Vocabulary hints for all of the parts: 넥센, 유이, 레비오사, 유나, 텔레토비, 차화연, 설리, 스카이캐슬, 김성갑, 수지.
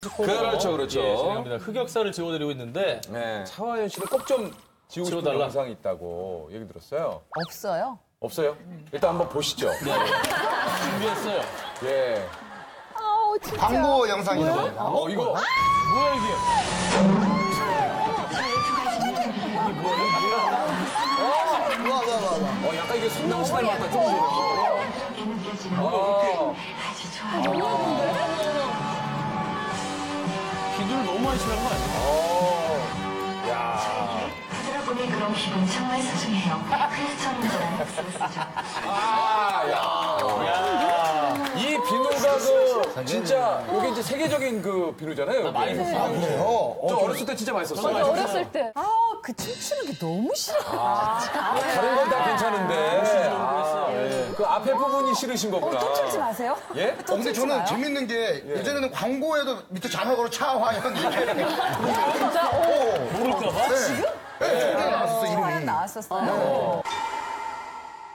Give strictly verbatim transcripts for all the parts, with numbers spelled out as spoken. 그렇죠, 그렇죠. 예, 흑역사를 지워드리고 있는데 네. 차화연 씨는 꼭 좀 지우고 싶은 달라. 영상이 있다고 얘기 들었어요. 없어요? 없어요? 일단 한번 보시죠. 네. 준비했어요. 예. 아, 진짜. 광고 영상이네. 어, 이거 아! 뭐야 이게? 이게 뭐야? 와, 와, 와, 와. 어, 약간 이게 순정 스타일 같다. 좀. 어. 기둘 너무 많이 지나간 거 아니야? 어. 야. 하다 보니 그런 기분 정말 소중해요. 그래서 저는 저랑 쓰죠. 아, 야. 야. 이 비누가 그 진짜 이게 이제 세계적인 그 비누잖아요. 많이 썼어요. 저 어렸을 때 진짜 많이 썼어요. 어렸을 때. 아, 그 춤추는 게 너무 싫어. 아, 다른 건 다 괜찮은데. 그 앞에 부분이 싫으신 거구나. 쫓지 어, 마세요. 예? 어, 근데 저는 마요? 재밌는 게 예. 예전에는 광고에도 밑에 자막으로 차화연 이렇게. 진짜? 오. 모를까 봐? 네. 지금? 네. 네. 네. 네. 나왔었어, 이름이. 차화연 나왔었어요. 어.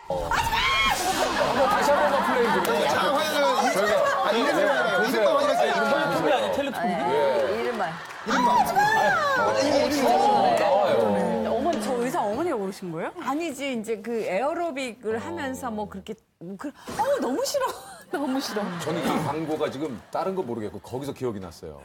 어. 어, 다시 한 번만 플레이 좀. 네. 차화연은 저희가. 아니, 이름만 하잖아요. 이름만 하잖아요. 텔레토비 아니에요, 텔레토비. 이름만. 이름만. 이게 이름이 나와요. 저 의상 어머니가 고르신 거예요? 아니지, 이제 그 에어로빅을 어... 하면서 뭐 그렇게, 뭐 그, 어, 너무 싫어. 너무 싫어. 저는 이 광고가 지금 다른 거 모르겠고, 거기서 기억이 났어요.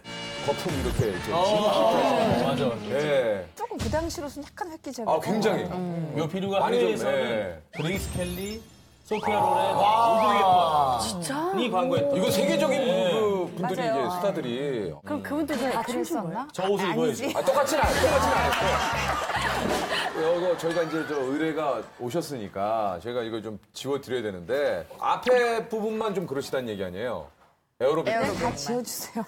거품 이렇게. 이제 어, 어, 맞아. 네. 조금 그 당시로서는 약간 획기적이고. 아, 굉장히. 음. 요 비누가 한국에서는 그레이스 켈리, 소피아 로렌, 오드리 헵번. 진짜? 이 광고였다. 이거 세계적인 네. 그 분들이 맞아요. 이제 스타들이. 그럼 그분들 다 그랬었나? 저 옷을 입어야지. 아, 똑같진 않아요. 똑같진 않았어요. 이거 저희가 이제 저 의뢰가 오셨으니까 저희가 이거 좀 지워드려야 되는데 앞에 부분만 좀 그러시다는 얘기 아니에요? 에어로빅. 에어로빅 다 지워주세요.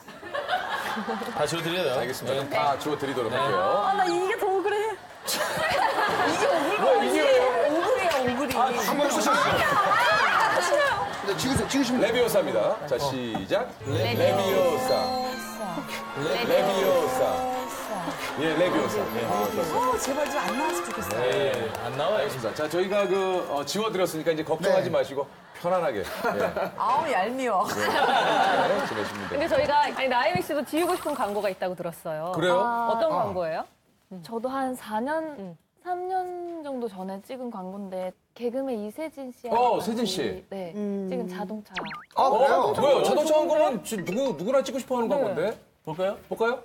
다 지워드려요. 알겠습니다. 네. 다 지워드리도록 네. 할게요. 아, 나 이게 더 그래. 이게 오글거리지. 오글이야, 오글이. 아, 한번 쓰셨어요. 네, 지우세요. 지우시면 레비오사입니다. 자, 시작. 레, 레비오사. 레, 레비오사. 예, 레비오사. 네, 아, 오, 제발 좀 안 나왔으면 좋겠어요. 네, 예, 안 나와요. 알겠습니다. 자, 저희가 그 어, 지워드렸으니까 이제 걱정하지 네. 마시고 편안하게. 예. 아우, 얄미워. 네, 네, 지내십니다. 근데 저희가 아니, 나혜미 씨도 지우고 싶은 광고가 있다고 들었어요. 그래요? 아, 어떤 아. 광고예요? 음. 저도 한 사 년, 음. 삼 년 정도 전에 찍은 광고인데 개그맨 이세진 씨와 어, 세진 씨. 네, 음. 찍은 자동차. 아, 어, 그래요? 자동차 왜요? 자동차 광고는 누구, 누구나 찍고 싶어 하는 네. 광고인데? 볼까요? 볼까요?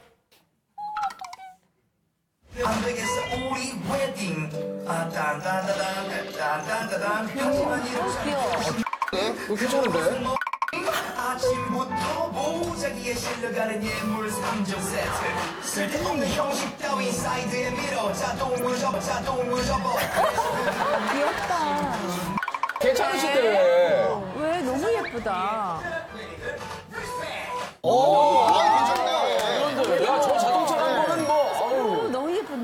안 되겠어, 우리 웨딩. 아, 딴딴따단, 딴딴따단. 하지만 이렇게. 괜찮은데? 아침부터 보자기에 실려가는 예물 삼 종 세트. 쓸데없는 형식 따윈 사이드에 밀어. 자동 무접어, 자동 무접어. 귀엽다. 괜찮으시대. 왜? 너무 예쁘다. 오! 야, 저 자동차 광고는 뭐.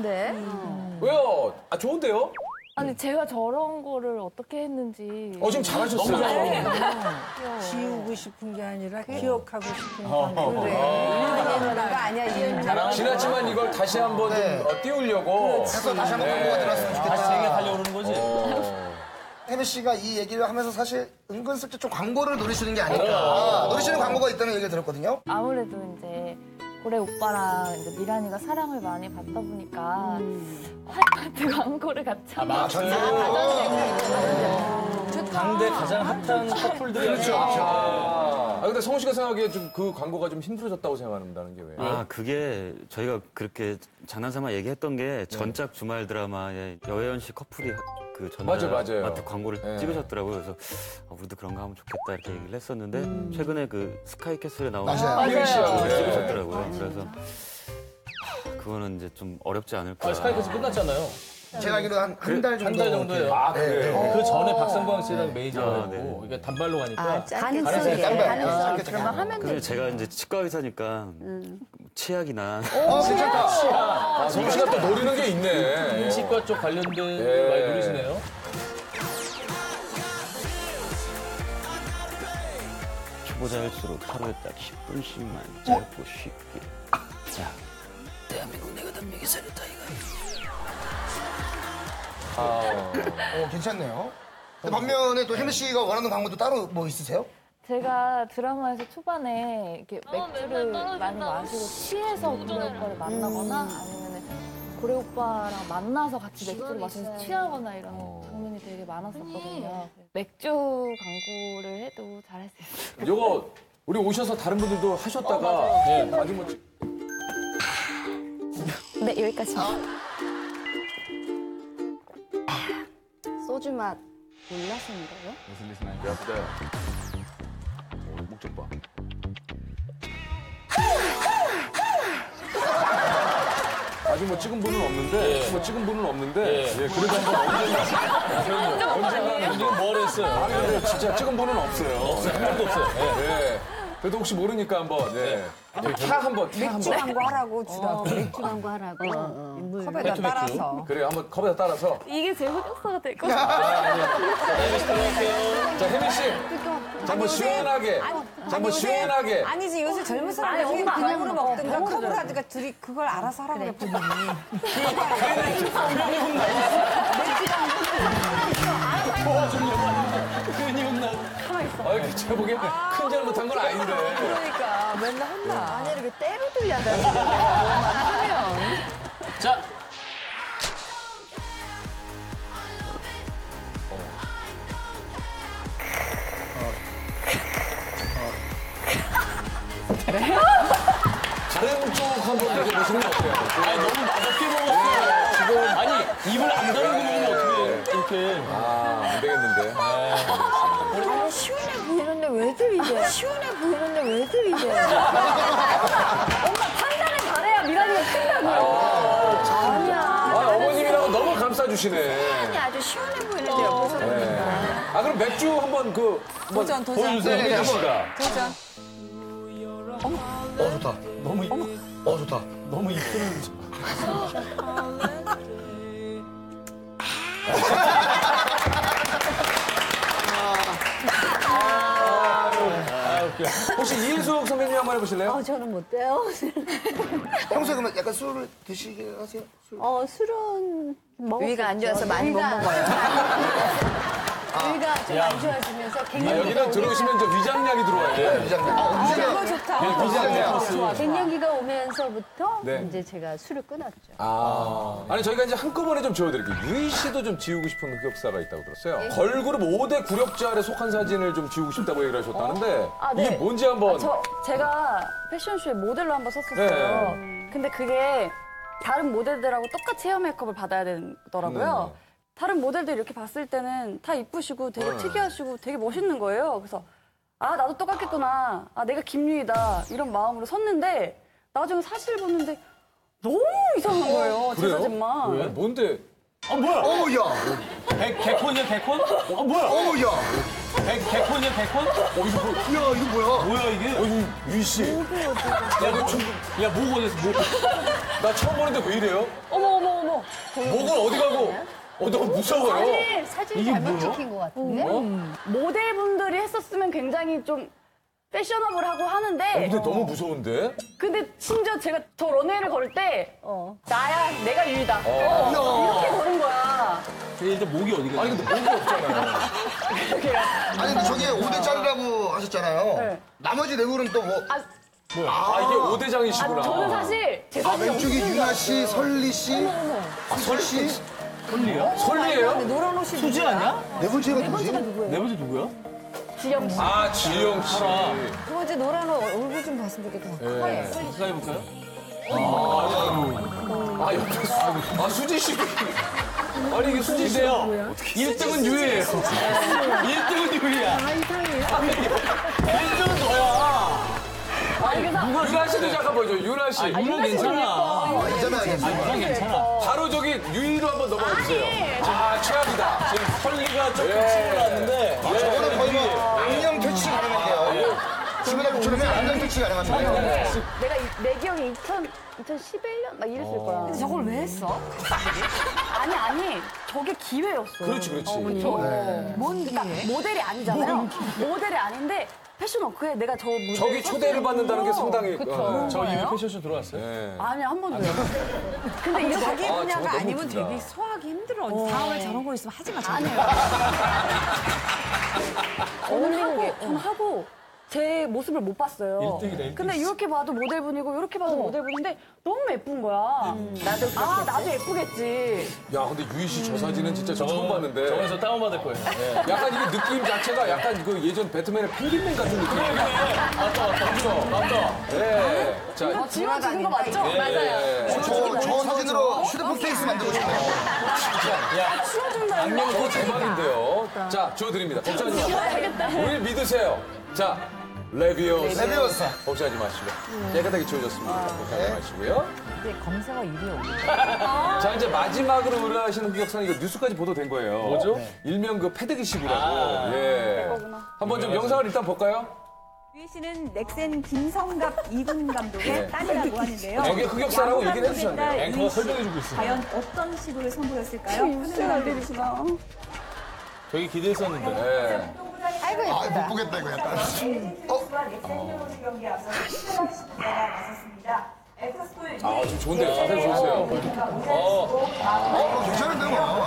음. 왜요? 아, 좋은데요? 아니, 제가 저런 거를 어떻게 했는지. 어, 지금 잘하셨어요. 지우고 싶은 게 아니라 기억하고 싶은 건데. 그래. 이유가 아니야, 이유가. 지났지만 이걸 다시 한번 네. 어, 띄우려고. 그래서 다시 한번 광고가 들어왔으면 좋겠다. 다시 얘기하려고 그러는 거지. 어. 혜미 씨가 이 얘기를 하면서 사실 은근슬쩍 좀 광고를 노리시는 게 아닐까. 어. 노리시는 광고가 있다는 얘기를 들었거든요. 아무래도 이제. 올해 오빠랑 이제 미란이가 사랑을 많이 받다 보니까 음. 아파트 광고를 같이 아, 맞아요. 당대 가장 핫한 커플들이 그렇죠. 아, 근데 성우 씨가 생각하기에 좀 그 광고가 좀 힘들어졌다고 생각한다는 게 왜? 아, 그게 저희가 그렇게 장난삼아 얘기했던 게 전작 주말 드라마에 여혜연 씨 커플이 그 전화 아파트 광고를 네. 찍으셨더라고요. 그래서 아, 우리도 그런 거 하면 좋겠다 이렇게 얘기를 했었는데 음. 최근에 그 스카이캐슬에 나온 맞아요. 맞아요. 찍으셨더라고요. 맞아요. 그래서 아, 그거는 이제 좀 어렵지 않을까. 아, 스카이캐슬 끝났잖아요. 제가 알기로 한 한 달 정도. 한 달 정도예요. 아, 그래요? 네. 그 전에 박성광 씨랑 네. 메이저하고, 아, 네. 그러니까 단발로 가니까. 가능성이 있어요. 그러면 하면 되죠. 제가 이제 치과 의사니까, 음. 치약이나. 어, 괜찮다. 치약. 아, 정신가 또 노리는 게 있네. 치과 쪽 관련된 걸 많이 노리시네요. 초보자일수록 하루에 딱 십 분씩만 짧고 쉽게. 자, 대한민국 내가 담배기 살렸다, 이거. 아, 어, 괜찮네요. 근데 반면에 또 혜미 씨가 원하는 광고도 따로 뭐 있으세요? 제가 드라마에서 초반에 이렇게 어, 맥주를 많이 마시고 취해서 고래 오빠를 만나거나 음. 아니면 고래 오빠랑 만나서 같이 맥주를 마시면서 취하거나 이런 어. 장면이 되게 많았었거든요. 음. 맥주 광고를 해도 잘할 수 있어요. 이거 우리 오셔서 다른 분들도 하셨다가 어, 네. 아주 뭐. 네, 여기까지입니다. 어? 소주 맛 몰랐었는 거예요? 무슨 일이 나요? 목 좀 봐. 아직 뭐 찍은 분은 없는데, 예. 뭐 찍은 분은 없는데, 예. 예, 그래도 한번 언젠가, 언젠가, 언젠가 뭘 했어요? 아니, 예. 예. 진짜 찍은 분은 없어요. 없어요. 한 번도 없어요. 예. 예. 그래도 혹시 모르니까 한번, 예. 타 한번, 타 한번. 맥주 광고 하라고 주라고. 맥주 광고 하라고. 컵에다 따라서. 그래요, 한번 컵에다 따라서. 이게 제 흑역사가 될 것 같아요. 자, 혜민 씨 들어갈게요. 자, 혜민 씨. 한번 시원하게. 한번 시원하게. 아니지, 요새 젊은 사람들이 그냥으로 먹든가 컵으로 하든가 둘이 그걸 알아서 하라고 그래. 그래, 맥주 광고는 혼나. 맥주 광고는 혼나. 괜히 혼나. 아, 이렇게 제가 보기엔 큰 잘못한 건 아닌데. 그러니까 맨날 혼나. 아니, 이렇게 때려들려야 돼. 자. 다른 쪽 한번 이렇게 보시는 거 어때요? 아니, 너무 맛없게 먹었어요. 지금 아니, 입을 안 다물고 먹으면 어떻게 이렇게. 아, 안 되겠는데. 시원해 보이는데 왜들 이래? 시원해 보이는데 왜들 이래? 엄마 판단을 잘해야 미란이가 큰다고요. 아니야. 아, 어머님이라고 너무 감싸주시네. 아니 아주 시원해 보이는데 옆에 사람입니다. 아, 그럼 맥주 한번 그 도전 도전 보여주세요. 도전. 어머, 어 좋다. 너무 어머, 어 좋다. 너무 입술을. 혹시 이인숙 선배님 한번 해보실래요? 어, 저는 못 돼요. 평소에 그러면 약간 술을 드시게 하세요? 술? 어, 술은 먹어요. 위가 안 좋아서 많이 못 먹어요. 위가 좀 안 좋아지면서 갱년기. 아, 여기다 들어오시면 저 위장약이 들어와야 돼요. 위장약. 아, 위장약. 아, 좋다. 위장약. 갱년기가 오면서부터 네. 이제 제가 술을 끊었죠. 아, 아니 저희가 이제 한꺼번에 좀 지워드릴게요. 유이 씨도 좀 지우고 싶은 흑역사가 있다고 들었어요. 네. 걸그룹 오 대 굴욕자에 속한 사진을 좀 지우고 싶다고 얘기를 하셨다는데 어? 아, 네. 이게 뭔지 한번. 아, 저 제가 패션쇼에 모델로 한번 섰었어요. 네. 근데 그게 다른 모델들하고 똑같이 헤어 메이크업을 받아야 되더라고요. 네. 다른 모델들 이렇게 봤을 때는 다 이쁘시고 되게 네. 특이하시고 되게 멋있는 거예요. 그래서 아 나도 똑같겠구나. 아 내가 김유이다. 이런 마음으로 섰는데 나중에 사실 보는데 너무 이상한 거예요. 제 사진만. 왜? 뭔데? 아 뭐야? 어우 야. 백 개콘이야 개콘? 아 뭐야? 어우 야. 백 개콘이야 개콘? 어 이거 뭐야? 야 이거 뭐야? 뭐야 이게? 어 이거 유이 씨. 야너 좀. 야 목 어디서 목? 나 처음 보는데 왜 이래요? 어머 어머 어머. 목은 어디 가고? 어, 너무 무서워요. 아니, 사진이 잘못 찍힌 것 같은데? 음. 모델분들이 했었으면 굉장히 좀 패셔너블하고 하는데 어, 근데 너무 무서운데? 근데 심지어 제가 저 런웨이를 걸을 때 어. 나야, 내가 유이다. 어. 어, 이렇게 걸은 거야. 저기 일단 목이 어디가 아니, 근데 목이 없잖아요. 아니, 근데 저게 오 대짜리라고 하셨잖아요. 네. 나머지 내부는 또 뭐... 아, 뭐야? 아, 아 이게 오 대장이시구나. 아, 저는 사실 제 사진이 아, 왼쪽이 유나 씨, 설리 씨, 아, 설리 씨? 설리요? 설리예요? 노란 옷이 수지 누구야? 아니야? 네 번째가 누구지? 네 번째 누구야? 지영 씨. 아, 지영 씨. 두 번째 노란 옷 얼굴 좀 봤으면 좋겠다. 예. 가까이 예. 볼까요? 아, 아, 옆에 수지. 아, 수지 씨. 아니, 이게 수지 씨예요. 일 등은 유이예요. 일 등은 유이야. 아, 이상해요. 일 등은 너야. 아니, 그래서 유나 씨도 잠깐 보여줘. 유나 씨. 유나 괜찮아. 괜찮아, 괜찮아. 괜찮아. 바로 저기 유이로 한번 넘어가 주세요. 아, 최악이다. 지금 설리가 조금 치고 나왔는데. 저거는 거의 악령 퇴치 가능한데요. 주변에 붙여놓으면 악령 퇴치 가능한데요. 내가 내 기억이 이천십일 년 막 이랬을 거야. 근데 저걸 왜 했어? 아니, 아니. 저게 기회였어. 그렇지, 그렇지. 뭔 기회? 모델이 아니잖아요. 모델이 아닌데. 패션 워크에 내가 저 무대 저기 초대를 받는다는 게 상당히 어. 저 이미 패션쇼 들어왔어요? 네. 아니 한 번도요. 근데 이게 자기 분야가 아, 아니면 진짜. 되게 소화하기 힘들어. 어. 다음에 저런 거 있으면 하지 마. 안 해요. 저는 하고, 저는 하고 제 모습을 못 봤어요. 일등이다, 일등. 근데 이렇게 봐도 모델분이고 이렇게 봐도 어. 모델분인데 너무 예쁜 거야. 음. 나도 아 나도 예쁘겠지. 야 근데 유이 씨 저 사진은 진짜 저 음. 처음 봤는데. 저에서 다운 받을 거예요. 네. 약간 이게 느낌 자체가 약간 그 예전 배트맨의 펭귄맨 같은 느낌이에요. 맞다 맞다 맞다 맞다. 네. 자 지원 주는 거 맞죠? 네. 맞아요. 저, 저, 저 사진으로 휴대폰 케이스 만들고 싶네요. 야 지원 준다. 안면도 대박인데요. 자 줘드립니다. 걱정하지 마. 우리 믿으세요. 자. 레비오사. 레비오사. 복사하지 마시고. 네. 깨끗하게 지워졌습니다. 아, 복사하지 네. 마시고요. 이제 검사가 일 위에 옵니다. 자, 이제 마지막으로 올라가시는 흑역사는 이거 뉴스까지 보도된 거예요. 뭐죠? 네. 일명 그 패대기식이라고. 아, 예. 한번 좀 영상을 일단 볼까요? 유이 씨는 넥센 김성갑 이군 감독의 네. 딸이라고 하는데요. 여기 흑역사라고 얘기를 해주셨네요. 앵커가 설명해주고 있어요. 과연 어떤 식으로 선보였을까요? 뉴스가 안 되시나? 되게 기대했었는데. 네. 아이고 예쁘다. 아, 못 보겠다 이거 약간. 아, 지금 좋은데요. 자세히 보세요. 어. 어, 괜찮은데 뭐.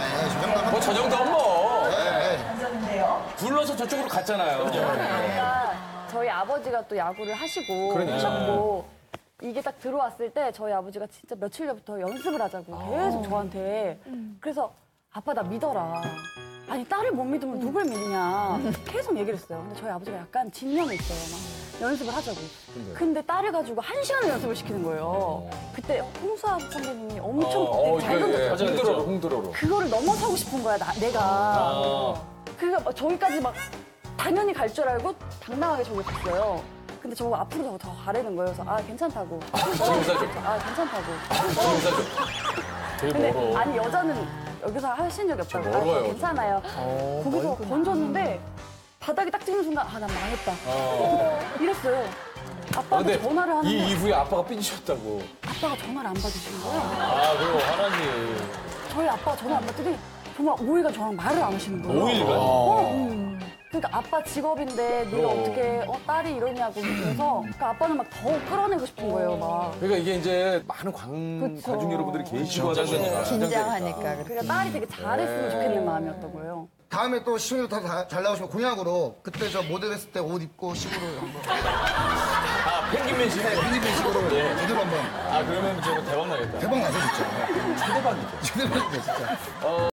예, 뭐 저 정도면 뭐. 예. 굴러서 저쪽으로 갔잖아요. 그러니까 저희 아버지가 또 야구를 하시고 그러니까. 하셨고 이게 딱 들어왔을 때 저희 아버지가 진짜 며칠 전부터 연습을 하자고 계속 저한테. 그래서 아빠 나 믿어라. 아니, 딸을 못 믿으면 누굴 믿냐. 계속 얘기를 했어요. 근데 저희 아버지가 약간 집념이 있어요. 막 연습을 하자고. 근데, 근데 딸을 가지고 한 시간을 연습을 시키는 거예요. 그때 홍수아 선배님이 엄청 어, 잘 건졌어요. 홍들어로, 홍들어로. 그거를 넘어서고 싶은 거야, 나, 내가. 아. 그러니까 저기까지 막 당연히 갈 줄 알고 당당하게 저기 갔어요. 근데 저거 앞으로 더 가라는 거예요. 그래서 아, 괜찮다고. 아, 지금사죠. 아, 괜찮다고. 아, 지금사죠. 되게 멀어. 아니, 여자는. 여기서 하신 적이 없다고. 아, 괜찮아요. 어, 거기서 멋있구나. 건졌는데 바닥에 딱 찍는 순간 아, 난 망했다. 어. 이랬어요. 아빠한테 아, 전화를 하는데 이 이후에 아빠가 삐지셨다고. 아빠가 전화를 안 받으신 거예요. 아, 그럼 화나지. 저희 아빠가 전화 안 받더니 정말 오일간 저랑 말을 안 하시는 거예요. 오일간? 어, 음. 그러니까 아빠 직업인데 네가 어. 어떻게 어, 딸이 이러냐고 그래서 그러니까 아빠는 막 더 끌어내고 싶은 거예요. 막. 그러니까 이게 이제 많은 관... 관중 여러분들이 계시고 하잖아요. 긴장하니까. 그러니까 딸이 되게 잘했으면 네. 좋겠는 마음이었던 거예요. 다음에 또 시민으로 다 잘 나오시면 공약으로 그때 저 모델했을 때 옷 입고 식으로 한번. 아, 펭귄맨 식으로? 네, 펭귄맨 식으로 모델 한번. 아, 그러면 저거 대박 나겠다. 대박 나죠, 진짜. 최대박이죠. 최대박이죠, 진짜. 어...